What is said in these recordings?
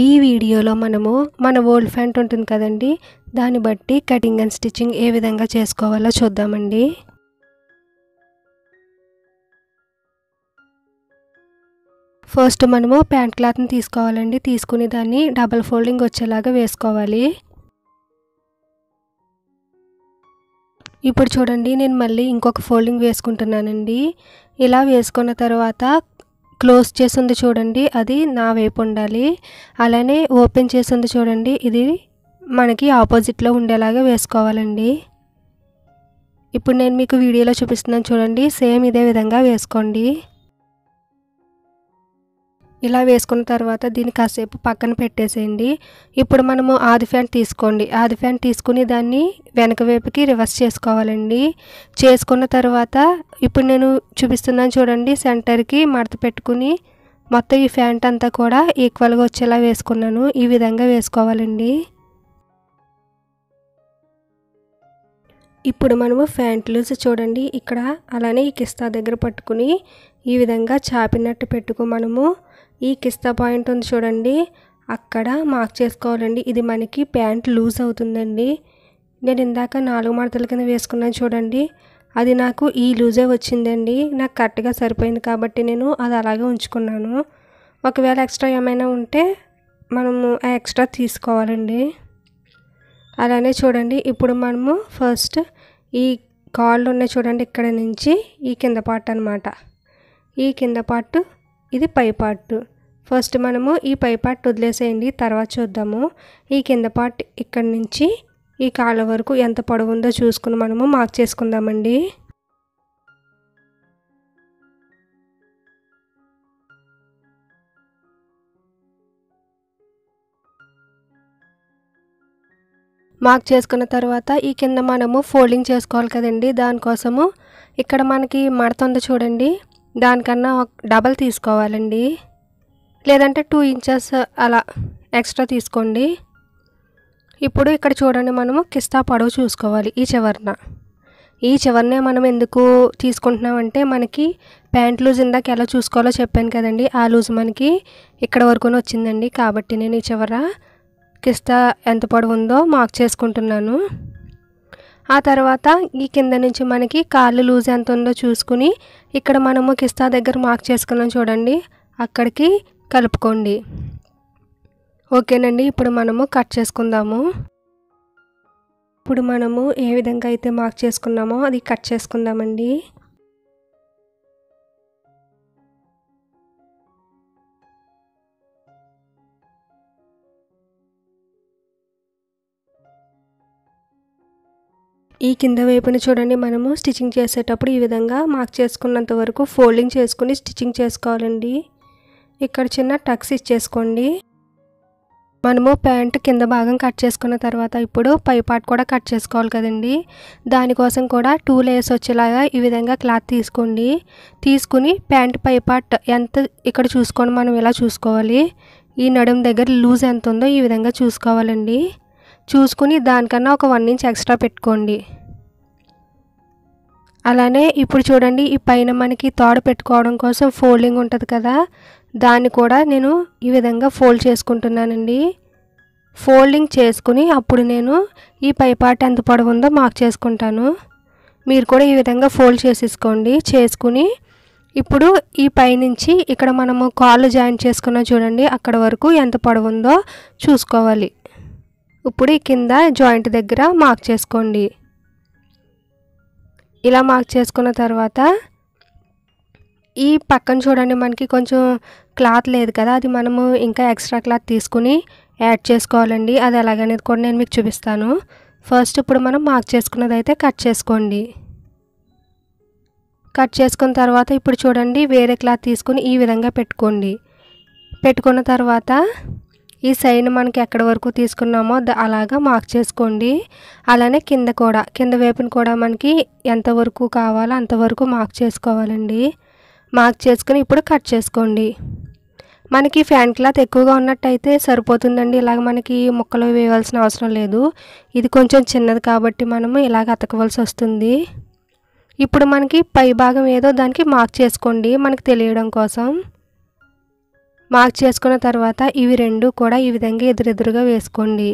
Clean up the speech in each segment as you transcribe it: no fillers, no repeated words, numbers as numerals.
ఈ వీడియోలో మనము మన ఓల్డ్ ప్యాంట్ ఉంటుంది కదండి, దాన్ని బట్టి కటింగ్ అండ్ స్టిచ్చింగ్ ఏ విధంగా చేసుకోవాలో చూద్దామండి. ఫస్ట్ మనము ప్యాంట్ క్లాత్ని తీసుకోవాలండి. తీసుకుని దాన్ని డబుల్ ఫోల్డింగ్ వచ్చేలాగా వేసుకోవాలి. ఇప్పుడు చూడండి, నేను మళ్ళీ ఇంకొక ఫోల్డింగ్ వేసుకుంటున్నానండి. ఇలా వేసుకున్న తర్వాత క్లోజ్ చేసింది చూడండి, అది నా వైపు ఉండాలి. అలానే ఓపెన్ చేసింది చూడండి, ఇది మనకి ఆపోజిట్లో ఉండేలాగా వేసుకోవాలండి. ఇప్పుడు నేను మీకు వీడియోలో చూపిస్తున్నాను చూడండి, సేమ్ ఇదే విధంగా వేసుకోండి. ఇలా వేసుకున్న తర్వాత దీన్ని కాసేపు పక్కన పెట్టేసేయండి. ఇప్పుడు మనము ఆది ఫ్యాంట్ తీసుకోండి. ఆది ఫ్యాంట్ తీసుకుని దాన్ని వెనక వైపుకి రివర్స్ చేసుకోవాలండి. చేసుకున్న తర్వాత ఇప్పుడు నేను చూపిస్తున్నాను చూడండి, సెంటర్కి మడత పెట్టుకుని మొత్తం ఈ ఫ్యాంట్ అంతా కూడా ఈక్వల్గా వచ్చేలా వేసుకున్నాను. ఈ విధంగా వేసుకోవాలండి. ఇప్పుడు మనము ఫ్యాంట్ లూజ్ చూడండి ఇక్కడ, అలానే ఈ కిస్తా దగ్గర పట్టుకుని ఈ విధంగా చాపినట్టు పెట్టుకో మనము ఈ కిస్తా పాయింట్ ఉంది చూడండి, అక్కడ మార్క్ చేసుకోవాలండి. ఇది మనకి ప్యాంట్ లూజ్ అవుతుందండి. నేను ఇందాక 4 మడతల కింద వేసుకున్నాను చూడండి, అది నాకు ఈ లూజే వచ్చిందండి. నాకు కరెక్ట్గా సరిపోయింది కాబట్టి నేను అది అలాగే ఉంచుకున్నాను. ఒకవేళ ఎక్స్ట్రా ఏమైనా ఉంటే మనము ఆ ఎక్స్ట్రా తీసుకోవాలండి. అలానే చూడండి, ఇప్పుడు మనము ఫస్ట్ ఈ కాళ్ళు ఉన్నాయి చూడండి, ఇక్కడ నుంచి ఈ కింద పార్ట్ అనమాట. ఈ కింద పార్ట్, ఇది పై పార్ట్. ఫస్ట్ మనము ఈ పై పార్ట్ వదిలేసేయండి, తర్వాత చూద్దాము. ఈ కింద పార్ట్ ఇక్కడ నుంచి ఈ కాళ్ళ వరకు ఎంత పొడవు ఉందో చూసుకుని మనము మార్క్ చేసుకుందామండి. మార్క్ చేసుకున్న తర్వాత ఈ కింద మనము ఫోల్డింగ్ చేసుకోవాలి కదండి, దానికోసము ఇక్కడ మనకి మడత ఉందో చూడండి, దానికన్నా డబల్ తీసుకోవాలండి. లేదంటే 2 ఇంచెస్ అలా ఎక్స్ట్రా తీసుకోండి. ఇప్పుడు ఇక్కడ చూడండి, మనము కిస్తా పొడవు చూసుకోవాలి. ఈ చివరనే మనం ఎందుకు తీసుకుంటున్నామంటే మనకి ప్యాంట్ లూజ్ ఇందాక ఎలా చూసుకోవాలో చెప్పాను కదండి, ఆ లూజ్ మనకి ఇక్కడ వరకునే వచ్చిందండి. కాబట్టి నేను ఈ చివర కిస్తా ఎంత పొడవు ఉందో మార్క్ చేసుకుంటున్నాను. ఆ తర్వాత ఈ కింద నుంచి మనకి కాళ్ళు లూజ్ ఎంత ఉందో చూసుకుని ఇక్కడ మనము కిస్తా దగ్గర మార్క్ చేసుకున్నాం చూడండి, అక్కడికి కలుపుకోండి. ఓకేనండి, ఇప్పుడు మనము కట్ చేసుకుందాము. ఇప్పుడు మనము ఏ విధంగా అయితే మార్క్ చేసుకున్నామో అది కట్ చేసుకుందామండి. ఈ కింద వైపుని చూడండి, మనము స్టిచ్చింగ్ చేసేటప్పుడు ఈ విధంగా మార్క్ చేసుకున్నంత వరకు ఫోల్డింగ్ చేసుకుని స్టిచ్చింగ్ చేసుకోవాలండి. ఇక్కడ చిన్న టక్స్ ఇచ్చేసుకోండి. మనము ప్యాంట్ కింద భాగం కట్ చేసుకున్న తర్వాత ఇప్పుడు పై పార్ట్ కూడా కట్ చేసుకోవాలి కదండి, దానికోసం కూడా 2 లేయర్స్ వచ్చేలాగా ఈ విధంగా క్లాత్ తీసుకోండి. తీసుకుని ప్యాంట్ పై పార్ట్ ఎంత ఇక్కడ చూసుకొని మనం ఇలా చూసుకోవాలి. ఈ నడుం దగ్గర లూజ్ ఎంత ఉందో ఈ విధంగా చూసుకోవాలండి. చూసుకుని దానికన్నా ఒక 1 ఇంచ్ ఎక్స్ట్రా పెట్టుకోండి. అలానే ఇప్పుడు చూడండి, ఈ పైన మనకి తోడ పెట్టుకోవడం కోసం ఫోల్డింగ్ ఉంటుంది కదా, దాన్ని కూడా నేను ఈ విధంగా ఫోల్డ్ చేసుకుంటున్నానండి. ఫోల్డింగ్ చేసుకుని అప్పుడు నేను ఈ పై పార్ట్ ఎంత పొడవు ఉందో మార్క్ చేసుకుంటాను. మీరు కూడా ఈ విధంగా ఫోల్డ్ చేసేసుకోండి. చేసుకుని ఇప్పుడు ఈ పైనుంచి ఇక్కడ మనము కాళ్ళు జాయింట్ చేసుకున్నాం చూడండి, అక్కడ వరకు ఎంత పొడవు ఉందో చూసుకోవాలి. ఇప్పుడు ఈ కింద జాయింట్ దగ్గర మార్క్ చేసుకోండి. ఇలా మార్క్ చేసుకున్న తర్వాత ఈ పక్కన చూడండి, మనకి కొంచెం క్లాత్ లేదు కదా, అది మనము ఇంకా ఎక్స్ట్రా క్లాత్ తీసుకుని యాడ్ చేసుకోవాలండి. అది ఎలాగనేది కూడా నేను మీకు చూపిస్తాను. ఫస్ట్ ఇప్పుడు మనం మార్క్ చేసుకున్నది అయితే కట్ చేసుకోండి. కట్ చేసుకున్న తర్వాత ఇప్పుడు చూడండి, వేరే క్లాత్ తీసుకుని ఈ విధంగా పెట్టుకోండి. పెట్టుకున్న తర్వాత ఈ సైడ్ మనకి ఎక్కడ వరకు తీసుకున్నామో అలాగా మార్క్ చేసుకోండి. అలానే కింద కూడా, కింద వైపును కూడా మనకి ఎంతవరకు కావాలో అంతవరకు మార్క్ చేసుకోవాలండి. మార్క్ చేసుకుని ఇప్పుడు కట్ చేసుకోండి. మనకి ఫ్యాన్ క్లాత్ ఎక్కువగా ఉన్నట్టయితే సరిపోతుందండి. ఇలాగ మనకి ముక్కలు వేయవలసిన అవసరం లేదు. ఇది కొంచెం చిన్నది కాబట్టి మనము ఇలాగ అతకవలసి వస్తుంది. ఇప్పుడు మనకి పై భాగం ఏదో దానికి మార్క్ చేసుకోండి మనకు తెలియడం కోసం. మార్క్ చేసుకున్న తర్వాత ఇవి రెండు కూడా ఈ విధంగా ఎదురెదురుగా వేసుకోండి।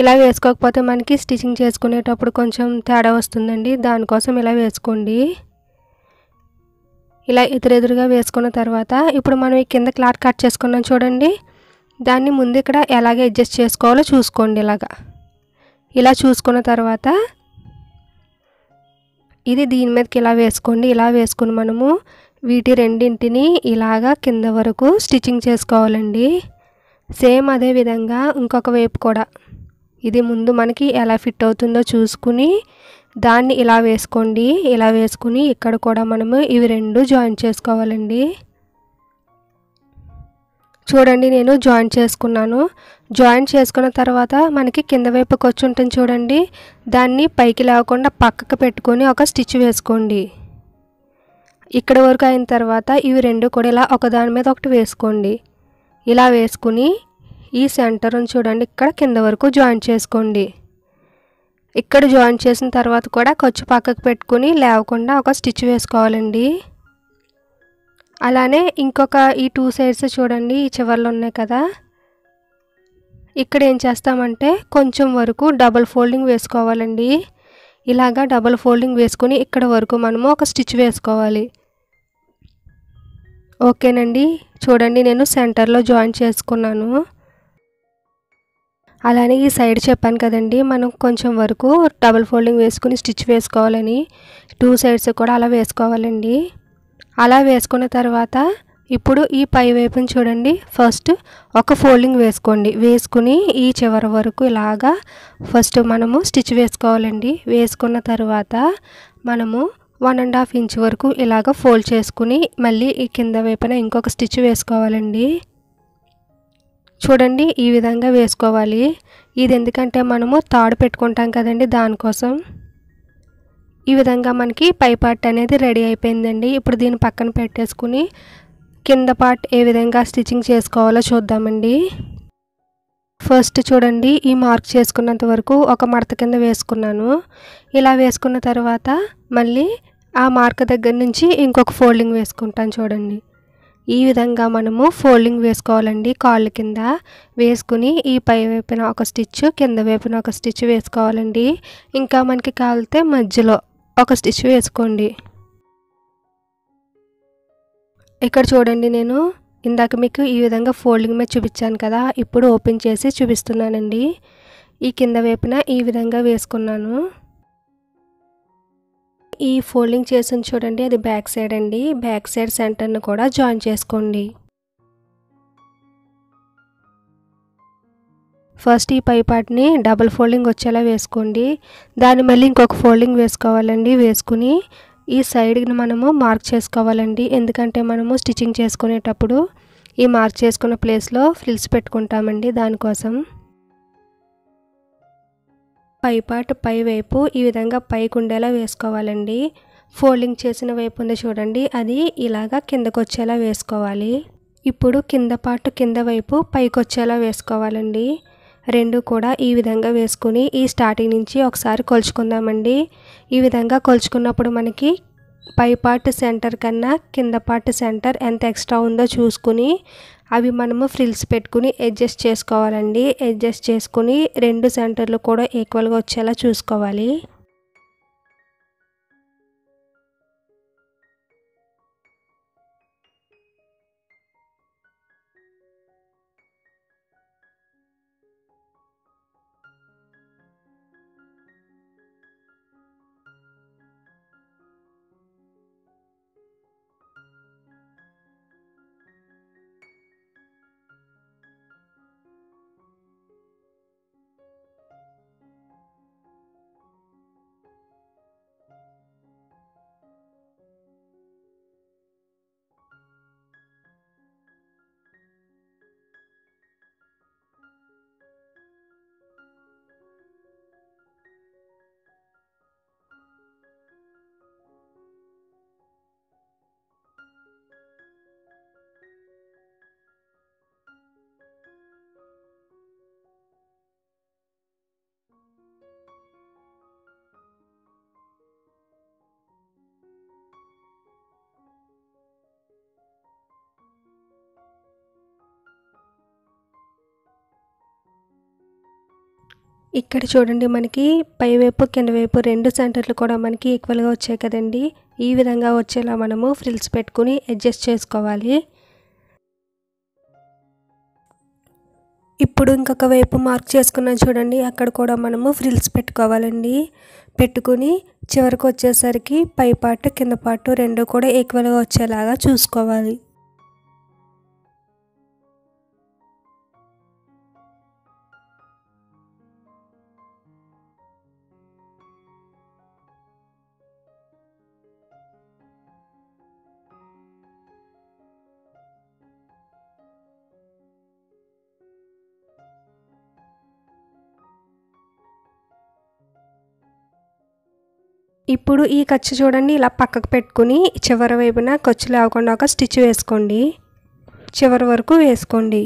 ఇలా వేసుకోకపోతే మనకి స్టిచ్చింగ్ చేసుకునేటప్పుడు కొంచెం తేడా వస్తుందండి, దాని కోసం ఇలా వేసుకోండి। ఇలా ఎదురెదురుగా వేసుకున్న తర్వాత ఇప్పుడు మనం ఈ కింద క్లాత్ కట్ చేసుకున్నాం చూడండి, దాన్ని ముందు ఇక్కడ ఎలాగే అడ్జస్ట్ చేసుకోవాలో చూసుకోండి। ఇలాగా ఇలా చూసుకున్న తర్వాత ఇది దీని మీదకి ఇలా వేసుకోండి। ఇలా వేసుకుని మనము వీటి రెండింటిని ఇలాగా కింద వరకు స్టిచ్చింగ్ చేసుకోవాలండి। సేమ్ అదే విధంగా ఇంకొక వైపు కూడా ఇది ముందు మనకి ఎలా ఫిట్ అవుతుందో చూసుకుని దాన్ని ఇలా వేసుకోండి। ఇలా వేసుకుని ఇక్కడ కూడా మనము ఇవి రెండు జాయిన్ చేసుకోవాలండి। చూడండి నేను జాయిన్ చేసుకున్నాను। జాయిన్ చేసుకున్న తర్వాత మనకి కింద వైపుకి వచ్చి ఉంటుంది చూడండి, దాన్ని పైకి లేకుండా పక్కకు పెట్టుకొని ఒక స్టిచ్ వేసుకోండి। ఇక్కడ వరకు అయిన తర్వాత ఇవి రెండు కూడా ఇలా ఒకదాని మీద ఒకటి వేసుకోండి। ఇలా వేసుకుని ఈ సెంటర్ని చూడండి ఇక్కడ కింద వరకు జాయిన్ చేసుకోండి। ఇక్కడ జాయిన్ చేసిన తర్వాత కూడా ఖర్చు పక్కకు పెట్టుకుని లేవకుండా ఒక స్టిచ్ వేసుకోవాలండి। అలానే ఇంకొక ఈ టూ సైడ్స్ చూడండి ఈ చివర్లు ఉన్నాయి కదా, ఇక్కడ ఏం చేస్తామంటే కొంచెం వరకు డబల్ ఫోల్డింగ్ వేసుకోవాలండి। ఇలాగా డబల్ ఫోల్డింగ్ వేసుకుని ఇక్కడ వరకు మనము ఒక స్టిచ్ వేసుకోవాలి। ఓకేనండి, చూడండి నేను సెంటర్లో జాయిన్ చేసుకున్నాను। అలానే ఈ సైడ్ చెప్పాను కదండి మనం కొంచెం వరకు డబల్ ఫోల్డింగ్ వేసుకుని స్టిచ్ వేసుకోవాలని, టూ సైడ్స్ కూడా అలా వేసుకోవాలండి। అలా వేసుకున్న తర్వాత ఇప్పుడు ఈ పై వైపుని చూడండి, ఫస్ట్ ఒక ఫోల్డింగ్ వేసుకోండి। వేసుకుని ఈ చివరి వరకు ఇలాగా ఫస్ట్ మనము స్టిచ్ వేసుకోవాలండి। వేసుకున్న తర్వాత మనము 1.5 ఇంచ్ వరకు ఇలాగ ఫోల్డ్ చేసుకుని మళ్ళీ ఈ కింద వైపున ఇంకొక స్టిచ్ వేసుకోవాలండి। చూడండి ఈ విధంగా వేసుకోవాలి। ఇది ఎందుకంటే మనము తాడు పెట్టుకుంటాం కదండి, దానికోసం ఈ విధంగా మనకి పై పార్ట్ అనేది రెడీ అయిపోయిందండి। ఇప్పుడు దీన్ని పక్కన పెట్టేసుకుని కింద పార్ట్ ఏ విధంగా స్టిచ్చింగ్ చేసుకోవాలో చూద్దామండి। ఫస్ట్ చూడండి ఈ మార్క్ చేసుకున్నంత వరకు ఒక మడత కింద వేసుకున్నాను। ఇలా వేసుకున్న తర్వాత మళ్ళీ ఆ మార్క్ దగ్గర నుంచి ఇంకొక ఫోల్డింగ్ వేసుకుంటాను చూడండి। ఈ విధంగా మనము ఫోల్డింగ్ వేసుకోవాలండి కాళ్ళు కింద వేసుకుని ఈ పై వైపున ఒక స్టిచ్ కింద వైపున ఒక స్టిచ్ వేసుకోవాలండి। ఇంకా మనకి కావాలితే మధ్యలో ఒక స్టిచ్ వేసుకోండి। ఇక్కడ చూడండి నేను ఇందాక మీకు ఈ విధంగా ఫోల్డింగ్ మీద చూపించాను కదా, ఇప్పుడు ఓపెన్ చేసి చూపిస్తున్నానండి। ఈ కింద వైపున ఈ విధంగా వేసుకున్నాను। ఈ ఫోల్డింగ్ చేసిన చూడండి అది బ్యాక్ సైడ్ అండి। బ్యాక్ సైడ్ సెంటర్ను కూడా జాయిన్ చేసుకోండి। ఫస్ట్ ఈ పై పార్ట్ని డబుల్ ఫోల్డింగ్ వచ్చేలా వేసుకోండి, దాన్ని మళ్ళీ ఇంకొక ఫోల్డింగ్ వేసుకోవాలండి। వేసుకుని ఈ సైడ్ని మనము మార్క్ చేసుకోవాలండి, ఎందుకంటే మనము స్టిచ్చింగ్ చేసుకునేటప్పుడు ఈ మార్క్ చేసుకున్న ప్లేస్లో ఫ్రిల్స్ పెట్టుకుంటామండి, దానికోసం పై పార్ట్ పై వైపు ఈ విధంగా పైకి ఉండేలా వేసుకోవాలండి। ఫోల్డింగ్ చేసిన వైపు ఉంది చూడండి అది ఇలాగా కిందకు వచ్చేలా వేసుకోవాలి। ఇప్పుడు కింద పార్ట్ కింద వైపు పైకి వచ్చేలా వేసుకోవాలండి। రెండు కూడా ఈ విధంగా వేసుకుని ఈ స్టార్టింగ్ నుంచి ఒకసారి కొలుచుకుందామండి। ఈ విధంగా కొలుచుకున్నప్పుడు మనకి పై పార్ట్ సెంటర్ కన్నా కింద పార్ట్ సెంటర్ ఎంత ఎక్స్ట్రా ఉందో చూసుకుని అవి మనము ఫ్రిల్స్ పెట్టుకుని అడ్జస్ట్ చేసుకోవాలండి। అడ్జస్ట్ చేసుకుని రెండు సెంటర్లు కూడా ఈక్వల్గా వచ్చేలా చూసుకోవాలి। ఇక్కడ చూడండి మనకి పై వైపు కింద వైపు రెండు సెంటర్లు కూడా మనకి ఈక్వల్ గా వచ్చాయి కదండి। ఈ విధంగా వచ్చేలా మనము ఫ్రిల్స్ పెట్టుకొని అడ్జస్ట్ చేసుకోవాలి। ఇప్పుడు ఇంకొక వైపు మార్క్ చేసుకున్నాం చూడండి, అక్కడ కూడా మనము ఫ్రిల్స్ పెట్టుకోవాలండి। పెట్టుకొని చివరికి వచ్చేసరికి పై పార్ట్ కింద పార్ట్ రెండు కూడా ఈక్వల్ గా వచ్చేలాగా చూసుకోవాలి। ఇప్పుడు ఈ ఖర్చు చూడండి, ఇలా పక్కకు పెట్టుకొని చివరి వైపున ఖర్చు లేకుండా ఒక స్టిచ్ వేసుకోండి, చివరి వరకు వేసుకోండి।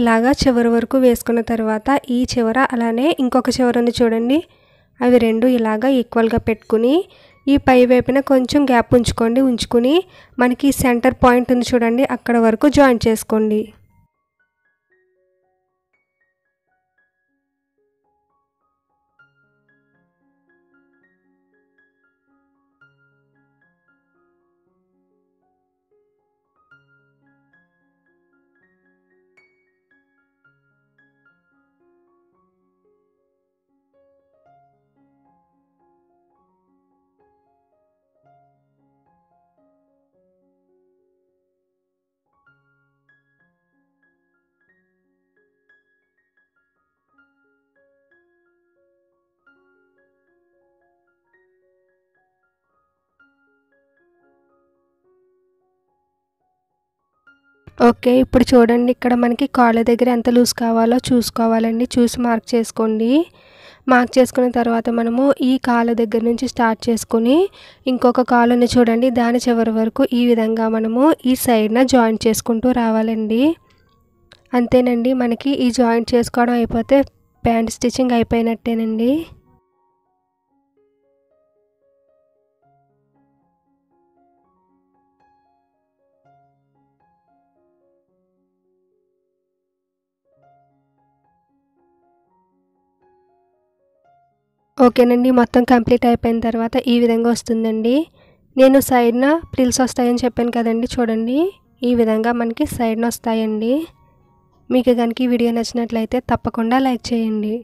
ఇలాగా చివరి వరకు వేసుకున్న తర్వాత ఈ చివర అలానే ఇంకొక చివర ఉంది చూడండి, అవి రెండు ఇలాగా ఈక్వల్గా పెట్టుకుని ఈ పై వైపున కొంచెం గ్యాప్ ఉంచుకోండి। ఉంచుకుని మనకి సెంటర్ పాయింట్ ఉంది చూడండి, అక్కడ వరకు జాయిన్ చేసుకోండి। ఓకే, ఇప్పుడు చూడండి ఇక్కడ మనకి కాళ్ళ దగ్గర ఎంత లూజ్ కావాలో చూసుకోవాలండి, చూసి మార్క్ చేసుకోండి। మార్క్ చేసుకున్న తర్వాత మనము ఈ కాళ్ళ దగ్గర నుంచి స్టార్ట్ చేసుకుని ఇంకొక కాళ్ళని చూడండి దాని చివరి వరకు ఈ విధంగా మనము ఈ సైడ్న జాయింట్ చేసుకుంటూ రావాలండి। అంతేనండి, మనకి ఈ జాయింట్ చేసుకోవడం అయిపోతే ప్యాంట్ స్టిచ్చింగ్ అయిపోయినట్టేనండి। ఓకేనండి, మొత్తం కంప్లీట్ అయిపోయిన తర్వాత ఈ విధంగా వస్తుందండి। నేను సైడ్న ప్రిల్స్ వస్తాయని చెప్పాను కదండి, చూడండి ఈ విధంగా మనకి సైడ్న వస్తాయండి। మీకు కనుక ఈ వీడియో నచ్చినట్లయితే తప్పకుండా లైక్ చేయండి।